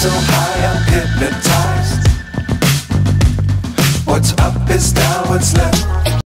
so high I'm hypnotized. What's up is down, what's left